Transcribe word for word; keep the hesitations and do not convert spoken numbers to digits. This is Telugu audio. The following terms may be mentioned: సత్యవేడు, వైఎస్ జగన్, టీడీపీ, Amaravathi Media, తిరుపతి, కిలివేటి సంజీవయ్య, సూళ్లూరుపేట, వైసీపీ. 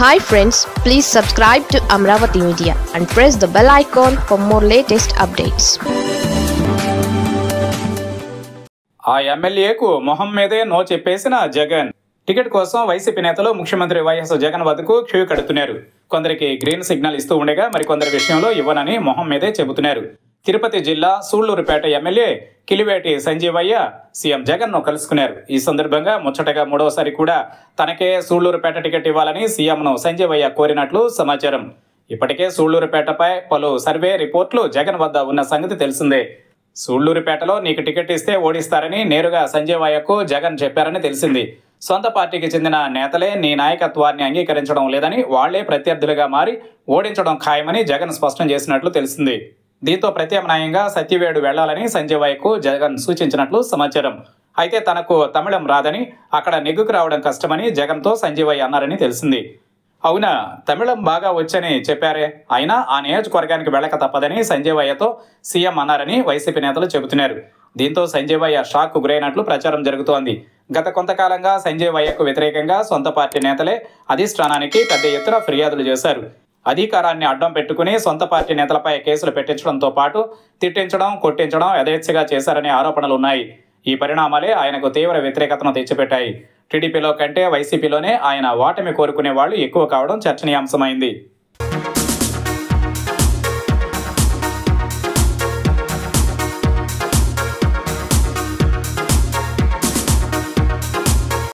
Hi friends, please subscribe to Amaravathi Media and press the bell icon for more latest updates. ఆ ఎమ్మెల్యేకు మొహం మీదే నో చెప్పేసిన జగన్ టికెట్ కోసం వైసీపీ నేతలు ముఖ్యమంత్రి వైఎస్ జగన్ వద్దకు క్యూ కడుతున్నారు. కొందరికి గ్రీన్ సిగ్నల్ ఇస్తూ ఉండగా మరికొందరి విషయంలో ఇవ్వనని మొహం మీదే చెబుతున్నారు. తిరుపతి జిల్లా సూళ్లూరుపేట ఎమ్మెల్యే కిలివేటి సంజీవయ్య సీఎం జగన్ను కలుసుకున్నారు. ఈ సందర్భంగా ముచ్చటగా మూడోసారి కూడా తనకే సూళ్లూరుపేట టికెట్ ఇవ్వాలని సీఎంను సంజీవయ్య కోరినట్లు సమాచారం. ఇప్పటికే సూళ్లూరుపేటపై పలు సర్వే రిపోర్టులు జగన్ వద్ద ఉన్న సంగతి తెలిసిందే. సూళ్లూరుపేటలో నీకు టికెట్ ఇస్తే ఓడిస్తారని నేరుగా సంజీవయ్యకు జగన్ చెప్పారని తెలిసింది. సొంత పార్టీకి చెందిన నేతలే నీ నాయకత్వాన్ని అంగీకరించడం లేదని, వాళ్లే ప్రత్యర్థులుగా మారి ఓడించడం ఖాయమని జగన్ స్పష్టం చేసినట్లు తెలిసింది. దీంతో ప్రత్యామ్నాయంగా సత్యవేడు వెళ్లాలని సంజీవయ్యకు జగన్ సూచించినట్లు సమాచారం. అయితే తనకు తమిళం రాదని, అక్కడ నెగ్గుకు రావడం కష్టమని జగన్తో సంజీవయ్య అన్నారని తెలిసింది. అవునా, తమిళం బాగా వచ్చని చెప్పారే, అయినా ఆ నియోజకవర్గానికి వెళ్ళక తప్పదని సంజీవయ్యతో సీఎం అన్నారని వైసీపీ నేతలు చెబుతున్నారు. దీంతో సంజీవయ్య షాక్కు గురైనట్లు ప్రచారం జరుగుతోంది. గత కొంతకాలంగా సంజీవయ్యకు వ్యతిరేకంగా సొంత పార్టీ నేతలే అధిష్టానానికి పెద్ద ఎత్తున ఫిర్యాదులు చేశారు. అధికారాన్ని అడ్డం పెట్టుకుని సొంత పార్టీ నేతలపై కేసులు పెట్టించడంతో పాటు తిట్టించడం, కొట్టించడం యథేచ్ఛగా చేశారనే ఆరోపణలున్నాయి. ఈ పరిణామాలే ఆయనకు తీవ్ర వ్యతిరేకతను తెచ్చిపెట్టాయి. టీడీపీలో కంటే వైసీపీలోనే ఆయన ఓటమి కోరుకునే వాళ్ళు ఎక్కువ కావడం చర్చనీయాంశమైంది.